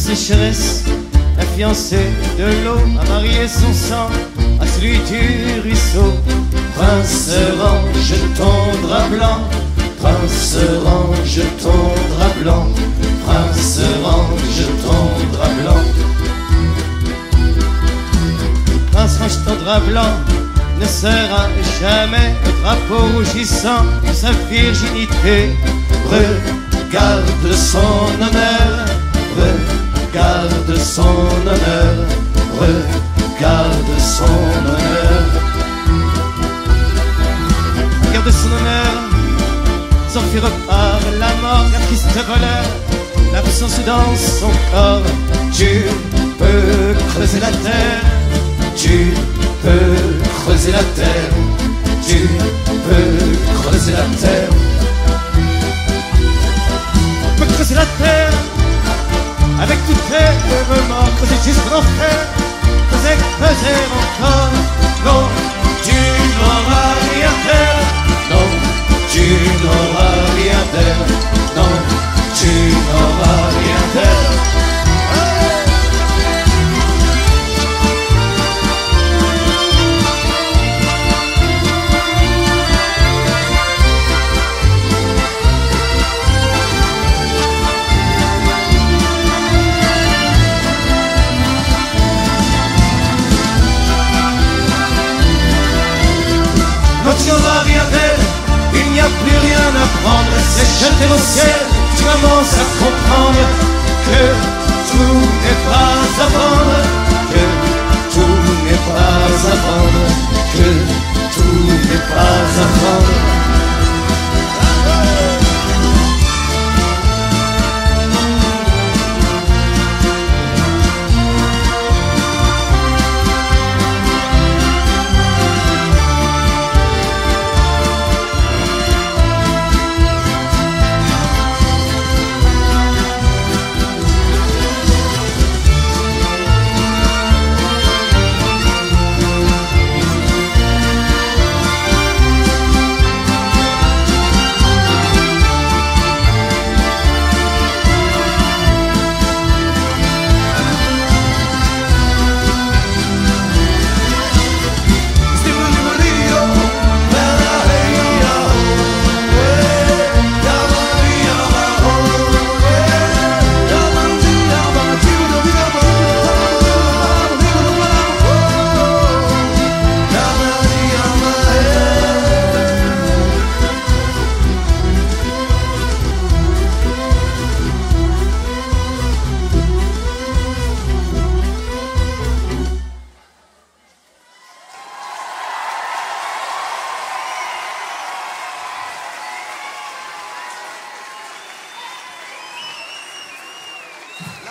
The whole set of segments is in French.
c'est Chérisse, la fiancée de l'eau, a marié son sang à celui du ruisseau. Prince orange, tendre à blanc, prince orange, tendre à blanc, prince orange, tendre à blanc. Prince orange, tendre à blanc ne sera jamais le drapeau rougissant de sa virginité. Regarde son honneur, regarde son honneur, regarde son honneur. Regarde son honneur, s'enfuir par la mort, car triste voleur, l'absence dans son corps. Tu peux creuser la terre, tu peux creuser la terre, tu peux creuser la terre. Tu peux creuser la terre avec toutes tes remords, creuser jusqu'en enfer, creuser, creuser encore. Non, tu n'auras rien d'elle, non, tu n'auras rien d'elle, non, tu n'auras rien d'elle. C'est jeter au ciel, tu commences à comprendre que tout n'est pas à vendre, que tout n'est pas à vendre, que tout n'est pas à vendre.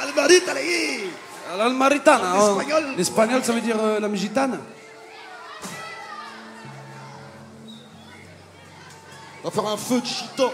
Almarita, allez! L'almarita, en espagnol, ça veut dire la gitane. On va faire un feu de chito.